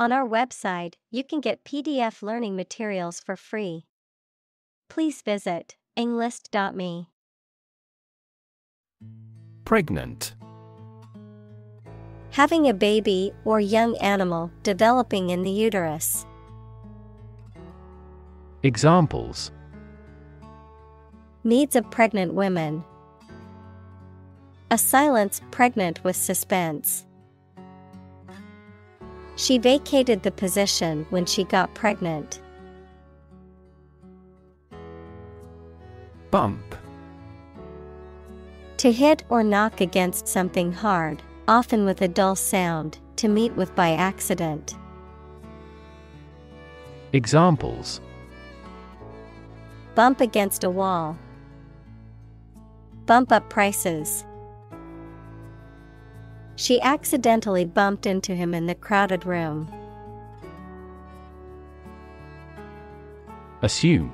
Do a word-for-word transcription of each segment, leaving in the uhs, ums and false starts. On our website, you can get P D F learning materials for free. Please visit englist dot me. Pregnant. Having a baby or young animal developing in the uterus. Examples: needs of pregnant women. A silence pregnant with suspense. She vacated the position when she got pregnant. Bump. To hit or knock against something hard, often with a dull sound, to meet with by accident. Examples: bump against a wall. Bump up prices. She accidentally bumped into him in the crowded room. Assume.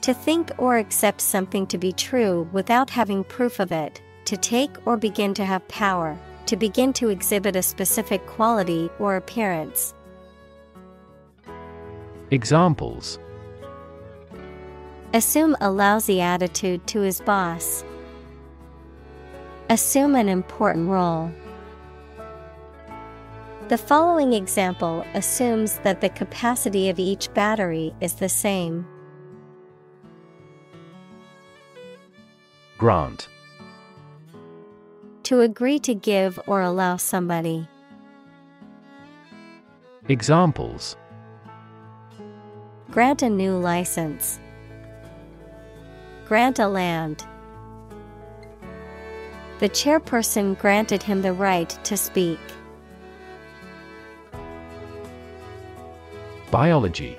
To think or accept something to be true without having proof of it. To take or begin to have power, to begin to exhibit a specific quality or appearance. Examples: assume a lousy attitude to his boss. Assume an important role. The following example assumes that the capacity of each battery is the same. Grant. To agree to give or allow somebody. Examples: grant a new license. Grant a land. The chairperson granted him the right to speak. Biology.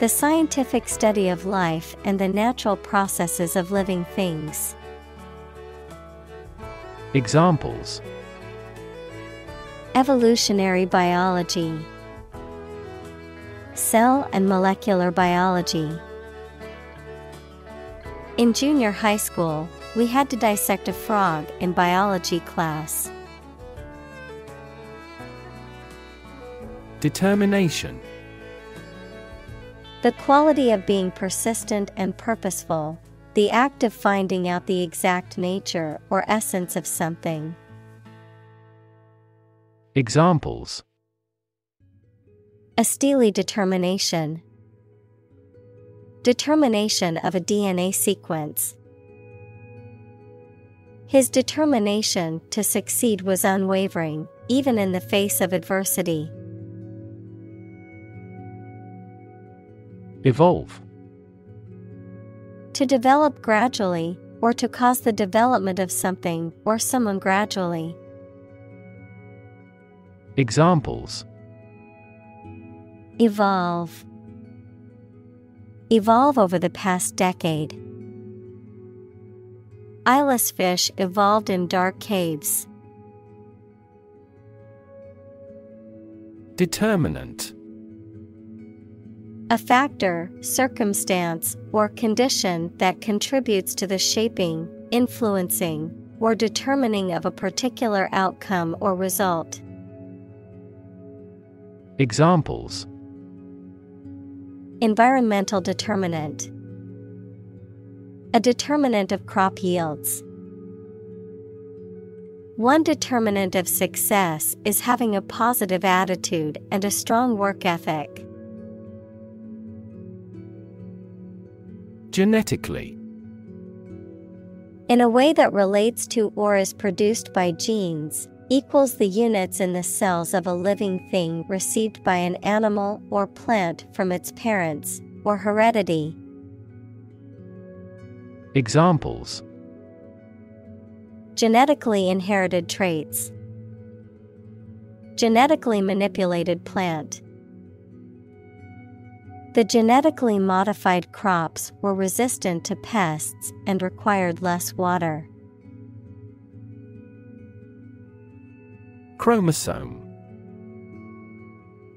The scientific study of life and the natural processes of living things. Examples: evolutionary biology. Cell and molecular biology. In junior high school, we had to dissect a frog in biology class. Determination. The quality of being persistent and purposeful. The act of finding out the exact nature or essence of something. Examples: a steely determination. Determination of a D N A sequence. His determination to succeed was unwavering, even in the face of adversity. Evolve. To develop gradually, or to cause the development of something or someone gradually. Examples: evolve. Evolve over the past decade. Eyeless fish evolved in dark caves. Determinant. A factor, circumstance, or condition that contributes to the shaping, influencing, or determining of a particular outcome or result. Examples: environmental determinant. A determinant of crop yields. One determinant of success is having a positive attitude and a strong work ethic. Genetically. In a way that relates to or is produced by genes, equals the units in the cells of a living thing received by an animal or plant from its parents, or heredity. Examples: genetically inherited traits. Genetically manipulated plant. The genetically modified crops were resistant to pests and required less water. Chromosome.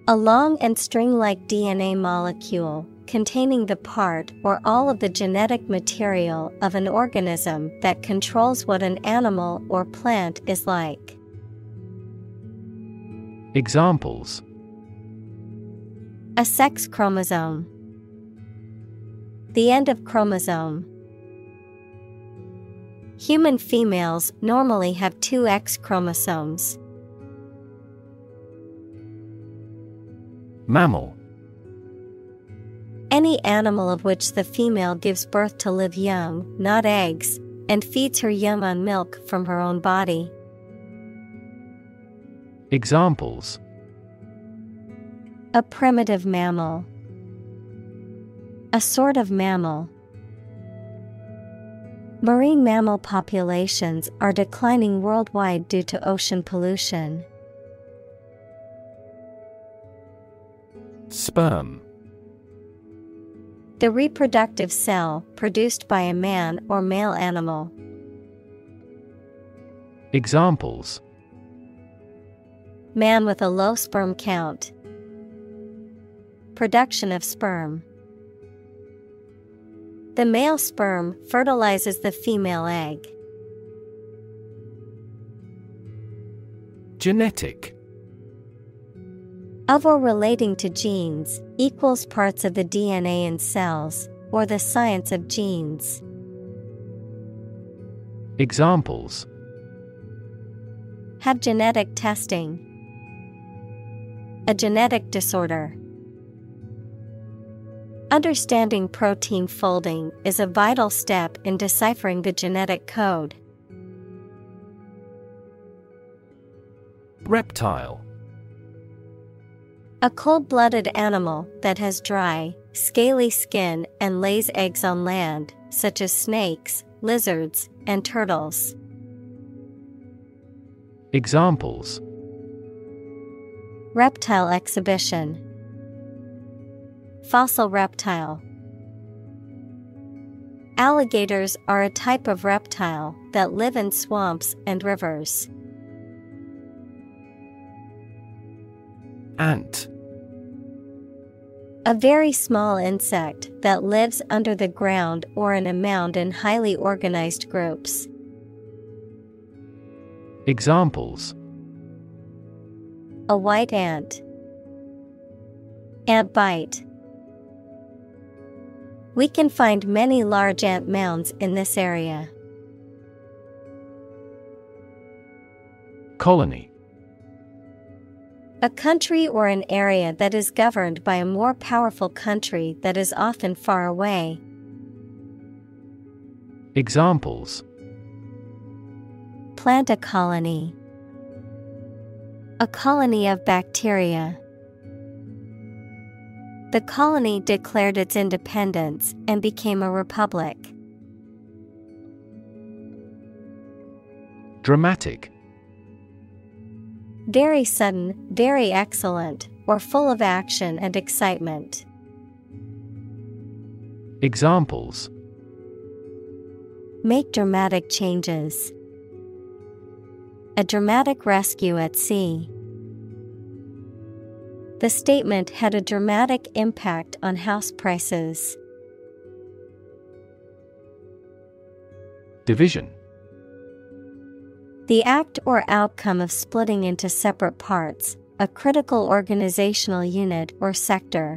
A long and string-like D N A molecule containing the part or all of the genetic material of an organism that controls what an animal or plant is like. Examples: a sex chromosome, the end of chromosome. Human females normally have two X chromosomes. Mammal. Any animal of which the female gives birth to live young, not eggs, and feeds her young on milk from her own body. Examples: a primitive mammal, a sort of mammal. Marine mammal populations are declining worldwide due to ocean pollution. Sperm. The reproductive cell produced by a man or male animal. Examples: man with a low sperm count, production of sperm. The male sperm fertilizes the female egg. Genetic. Of or relating to genes, equals parts of the D N A in cells, or the science of genes. Examples: have genetic testing, a genetic disorder. Understanding protein folding is a vital step in deciphering the genetic code. Reptile. A cold-blooded animal that has dry, scaly skin and lays eggs on land, such as snakes, lizards, and turtles. Examples: reptile exhibition, fossil reptile. Alligators are a type of reptile that live in swamps and rivers. Ant. A very small insect that lives under the ground or in a mound in highly organized groups. Examples: a white ant, ant bite. We can find many large ant mounds in this area. Colony. A country or an area that is governed by a more powerful country that is often far away. Examples: plant a colony, a colony of bacteria. The colony declared its independence and became a republic. Dramatic. Very sudden, very excellent, or full of action and excitement. Examples: make dramatic changes, a dramatic rescue at sea. The statement had a dramatic impact on house prices. Division. The act or outcome of splitting into separate parts, a critical organizational unit or sector.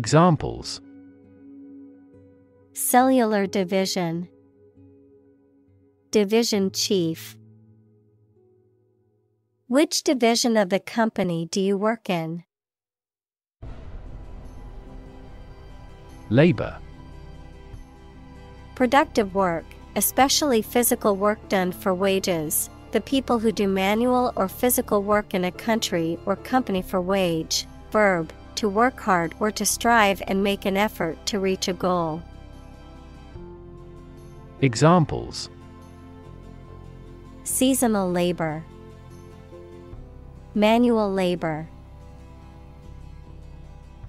Examples: cellular division, division chief. Which division of the company do you work in? Labor. Productive work, especially physical work done for wages, the people who do manual or physical work in a country or company for wage. Verb, to work hard or to strive and make an effort to reach a goal. Examples: seasonal labor, manual labor.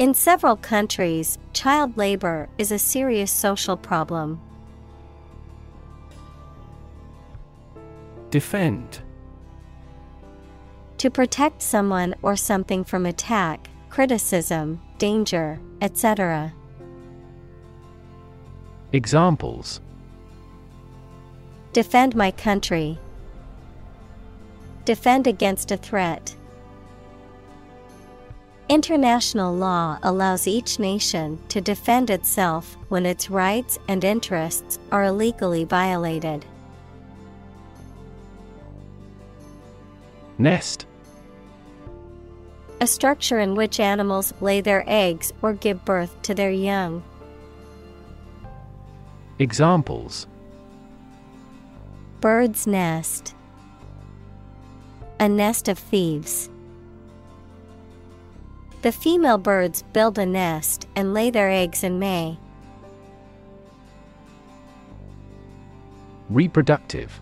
In several countries, child labor is a serious social problem. Defend. To protect someone or something from attack, criticism, danger, et cetera. Examples: defend my country, Defend against a threat. International law allows each nation to defend itself when its rights and interests are illegally violated. Nest. A structure in which animals lay their eggs or give birth to their young. Examples: bird's nest, a nest of thieves. The female birds build a nest and lay their eggs in May. Reproductive.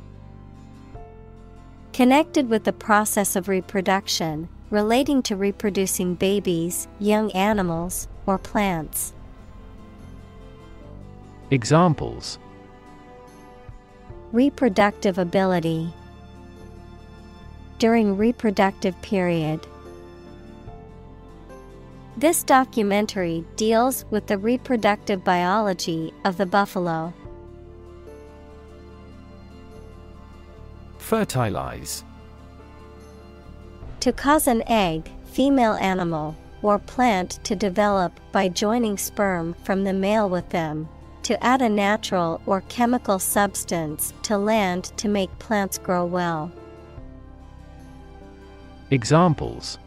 Connected with the process of reproduction, relating to reproducing babies, young animals, or plants. Examples: reproductive ability. During reproductive period. This documentary deals with the reproductive biology of the buffalo. Fertilize. To cause an egg, female animal, or plant to develop by joining sperm from the male with them, to add a natural or chemical substance to land to make plants grow well. Examples: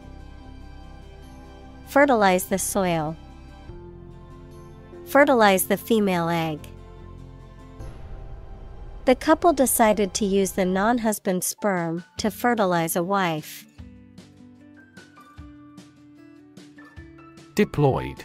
fertilize the soil. Fertilize the female egg. The couple decided to use the non-husband sperm to fertilize a wife. Diploid.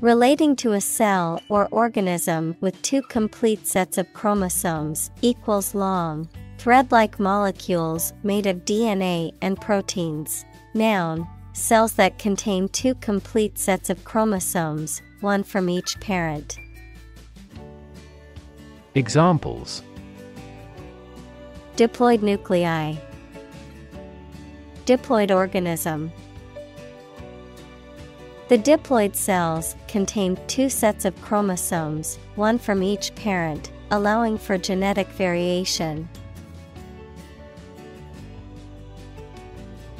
Relating to a cell or organism with two complete sets of chromosomes equals long, thread-like molecules made of D N A and proteins. Noun: cells that contain two complete sets of chromosomes, one from each parent. Examples: diploid nuclei, diploid organism. The diploid cells contain two sets of chromosomes, one from each parent, allowing for genetic variation.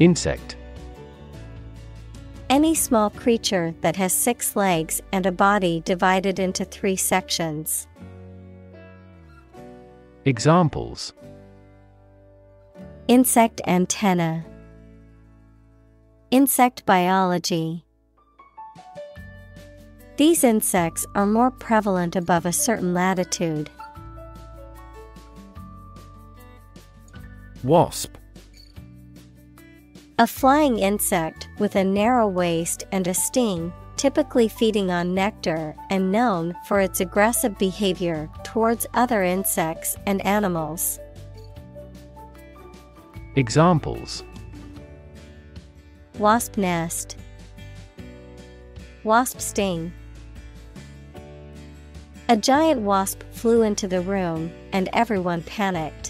Insect. Any small creature that has six legs and a body divided into three sections. Examples: insect antenna, insect biology. These insects are more prevalent above a certain latitude. Wasp. A flying insect with a narrow waist and a sting, typically feeding on nectar and known for its aggressive behavior towards other insects and animals. Examples: wasp nest, wasp sting. A giant wasp flew into the room, and everyone panicked.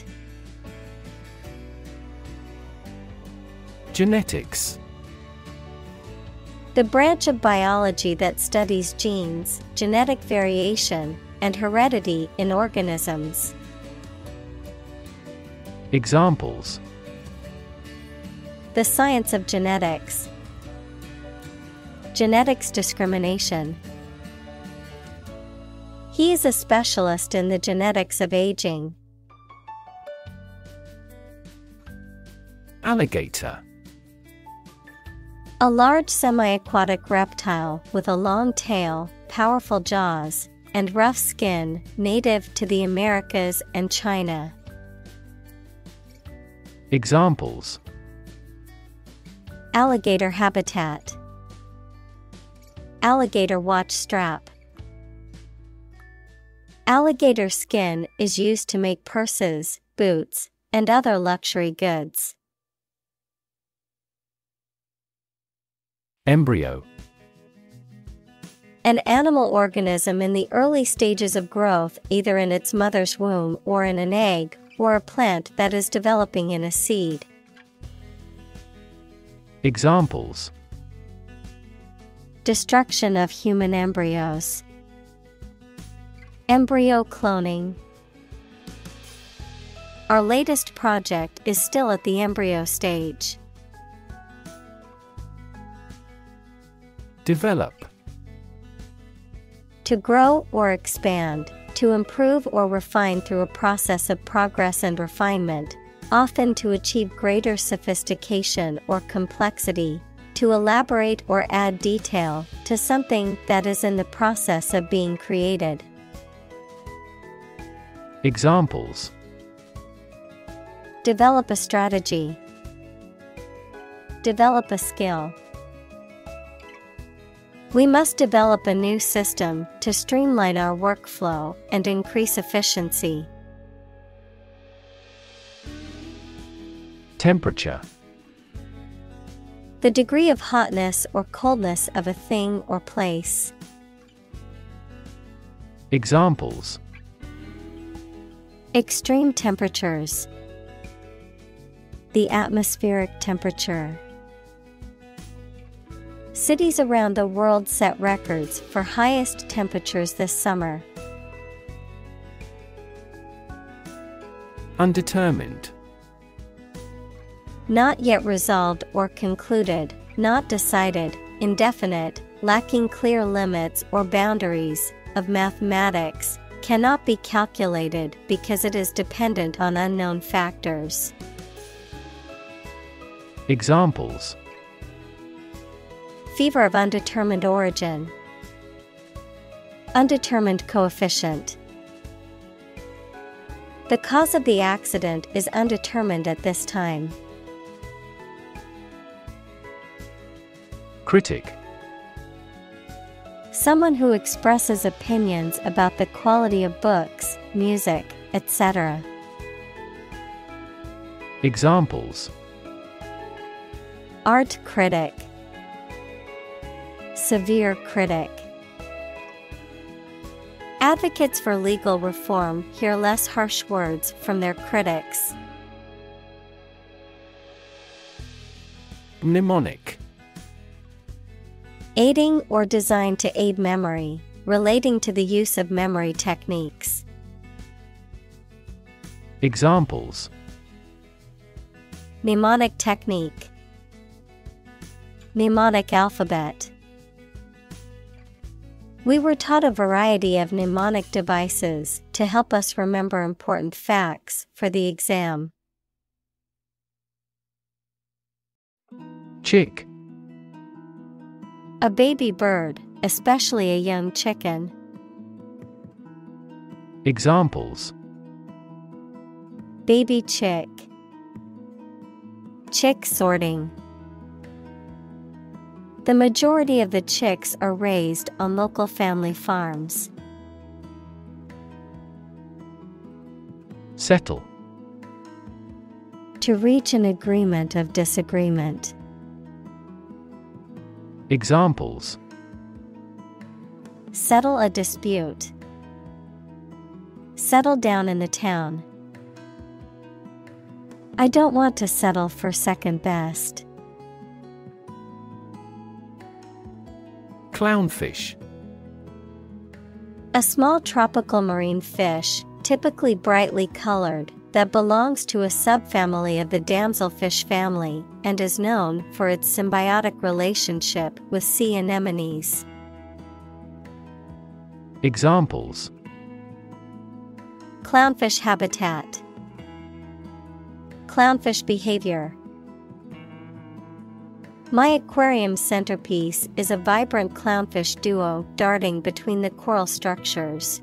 Genetics. The branch of biology that studies genes, genetic variation, and heredity in organisms. Examples: the science of genetics, genetics discrimination. He is a specialist in the genetics of aging. Alligator. A large semi-aquatic reptile with a long tail, powerful jaws, and rough skin, native to the Americas and China. Examples: alligator habitat, alligator watch strap. Alligator skin is used to make purses, boots, and other luxury goods. Embryo. An animal organism in the early stages of growth, either in its mother's womb or in an egg, or a plant that is developing in a seed. Examples: destruction of human embryos, embryo cloning. Our latest project is still at the embryo stage. Develop. To grow or expand, to improve or refine through a process of progress and refinement, often to achieve greater sophistication or complexity, to elaborate or add detail to something that is in the process of being created. Examples: develop a strategy, develop a skill. We must develop a new system to streamline our workflow and increase efficiency. Temperature. The degree of hotness or coldness of a thing or place. Examples: extreme temperatures, the atmospheric temperature. Cities around the world set records for highest temperatures this summer. Undetermined. Not yet resolved or concluded, not decided, indefinite, lacking clear limits or boundaries, of mathematics, cannot be calculated because it is dependent on unknown factors. Examples: fever of undetermined origin, undetermined coefficient. The cause of the accident is undetermined at this time. Critic. Someone who expresses opinions about the quality of books, music, et cetera. Examples: art critic, severe critic. Advocates for legal reform hear less harsh words from their critics. Mnemonic. Aiding or designed to aid memory, relating to the use of memory techniques. Examples: mnemonic technique, mnemonic alphabet. We were taught a variety of mnemonic devices to help us remember important facts for the exam. Chick. A baby bird, especially a young chicken. Examples: baby chick, chick sorting. The majority of the chicks are raised on local family farms. Settle. To reach an agreement of disagreement. Examples: settle a dispute, settle down in the town. I don't want to settle for second best. Clownfish. A small tropical marine fish, typically brightly colored, that belongs to a subfamily of the damselfish family and is known for its symbiotic relationship with sea anemones. Examples: clownfish habitat, clownfish behavior. My aquarium centerpiece is a vibrant clownfish duo darting between the coral structures.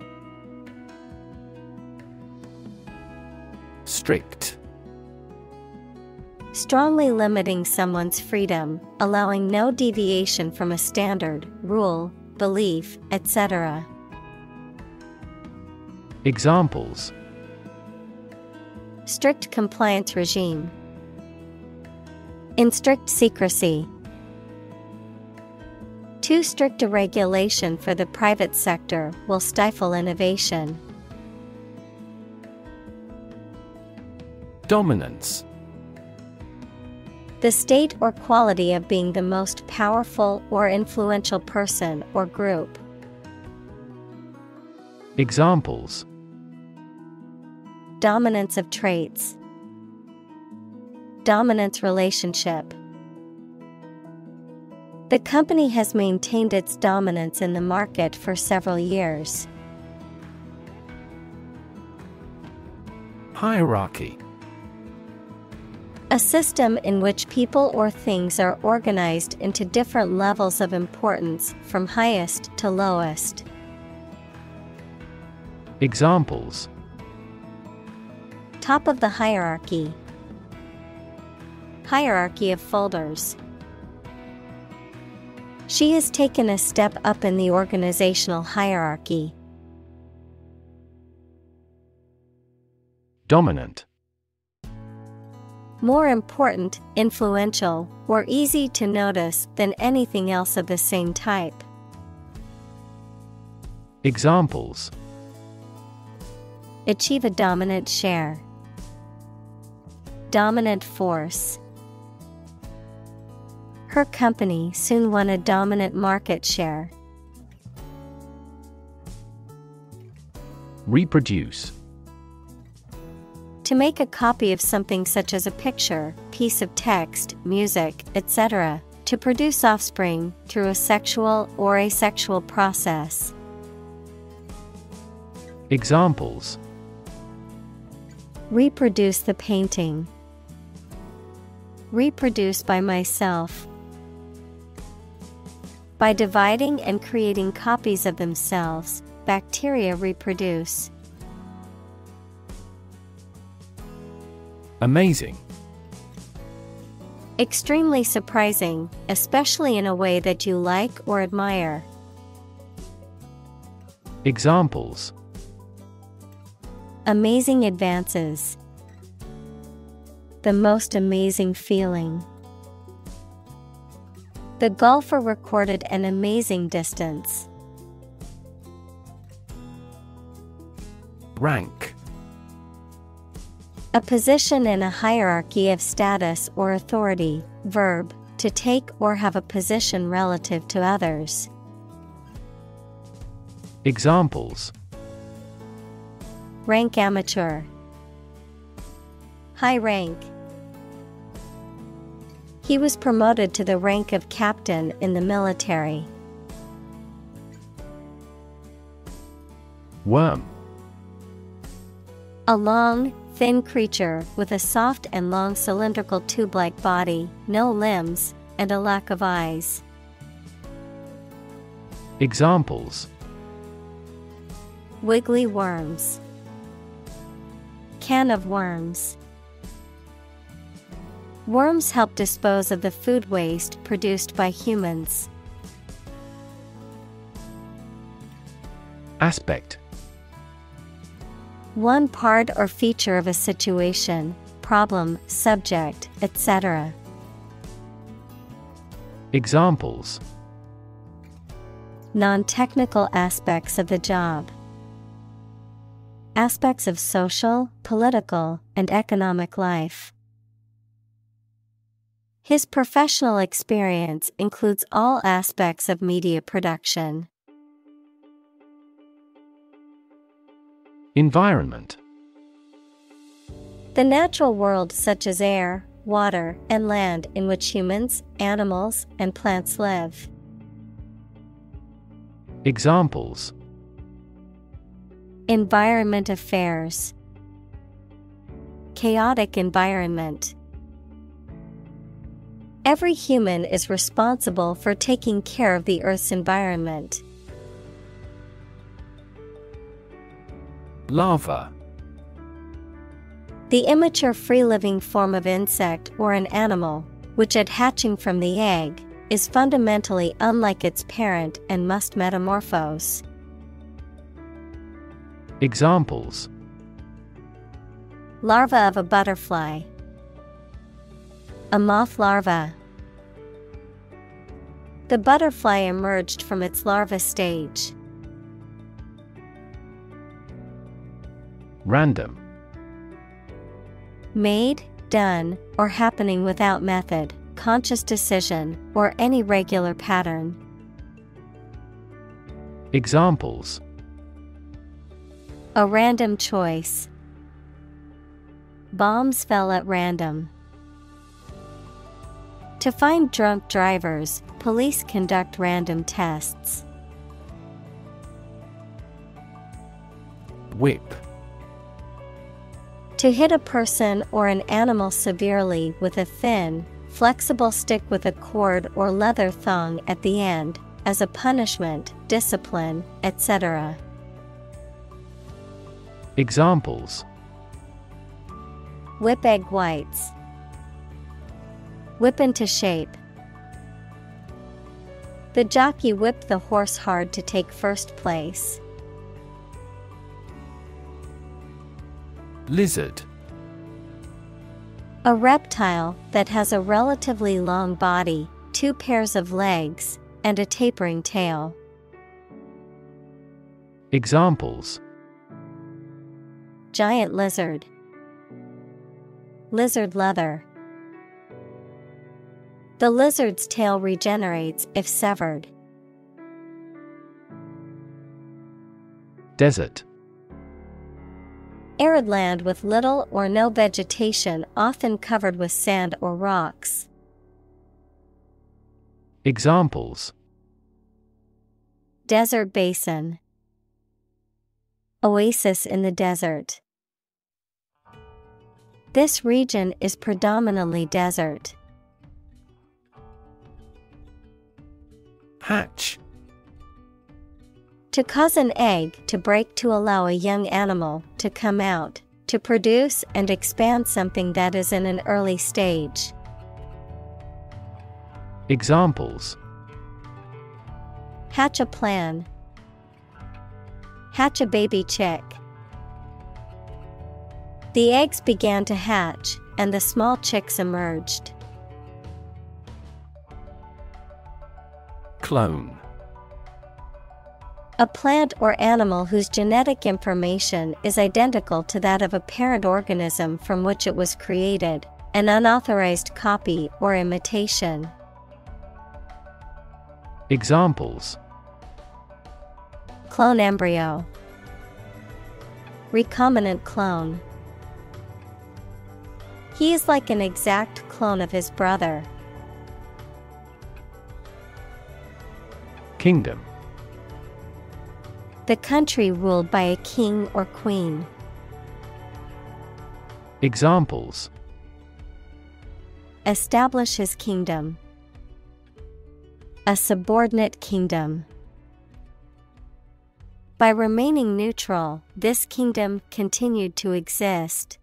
Strict. Strongly limiting someone's freedom, allowing no deviation from a standard, rule, belief, et cetera. Examples: strict compliance regime, in strict secrecy. Too strict a regulation for the private sector will stifle innovation. Dominance. The state or quality of being the most powerful or influential person or group. Examples: Dominance of traits. Dominance relationship. The company has maintained its dominance in the market for several years. Hierarchy. A system in which people or things are organized into different levels of importance from highest to lowest. Examples: top of the hierarchy. Hierarchy of folders. She has taken a step up in the organizational hierarchy. Dominant. More important, influential, or easy to notice than anything else of the same type. Examples: achieve a dominant share. Dominant force. Her company soon won a dominant market share. Reproduce. To make a copy of something such as a picture, piece of text, music, et cetera, to produce offspring through a sexual or asexual process. Examples: reproduce the painting. Reproduce by myself. By dividing and creating copies of themselves, bacteria reproduce. Amazing. Extremely surprising, especially in a way that you like or admire. Examples: amazing advances. The most amazing feeling. The golfer recorded an amazing distance. Rank. A position in a hierarchy of status or authority, verb, to take or have a position relative to others. Examples: rank amateur. High rank. He was promoted to the rank of captain in the military. Worm. A long, thin creature with a soft and long cylindrical tube-like body, no limbs, and a lack of eyes. Examples: wiggly worms. Can of worms. Worms help dispose of the food waste produced by humans. Aspect. One part or feature of a situation, problem, subject, et cetera. Examples: non-technical aspects of the job. Aspects of social, political, and economic life. His professional experience includes all aspects of media production. Environment. The natural world, such as air, water, and land, in which humans, animals, and plants live. Examples: environment affairs. Chaotic environment. Every human is responsible for taking care of the Earth's environment. Larva. The immature free-living form of insect or an animal, which at hatching from the egg, is fundamentally unlike its parent and must metamorphose. Examples: larva of a butterfly. A moth larva. The butterfly emerged from its larva stage. Random. Made, done, or happening without method, conscious decision, or any regular pattern. Examples: a random choice. Bombs fell at random. To find drunk drivers, police conduct random tests. Whip. To hit a person or an animal severely with a thin, flexible stick with a cord or leather thong at the end, as a punishment, discipline, et cetera. Examples: whip egg whites, whip into shape. The jockey whipped the horse hard to take first place. Lizard. A reptile that has a relatively long body, two pairs of legs, and a tapering tail. Examples: giant lizard, lizard leather. The lizard's tail regenerates if severed. Desert. Arid land with little or no vegetation, often covered with sand or rocks. Examples: desert basin, oasis in the desert. This region is predominantly desert. Hatch. To cause an egg to break to allow a young animal to come out, to produce and expand something that is in an early stage. Examples: hatch a plan, hatch a baby chick. The eggs began to hatch, and the small chicks emerged. Clone. A plant or animal whose genetic information is identical to that of a parent organism from which it was created, an unauthorized copy or imitation. Examples: clone embryo, recombinant clone. He is like an exact clone of his brother. Kingdom. The country ruled by a king or queen. Examples: establish his kingdom, a subordinate kingdom. By remaining neutral, this kingdom continued to exist.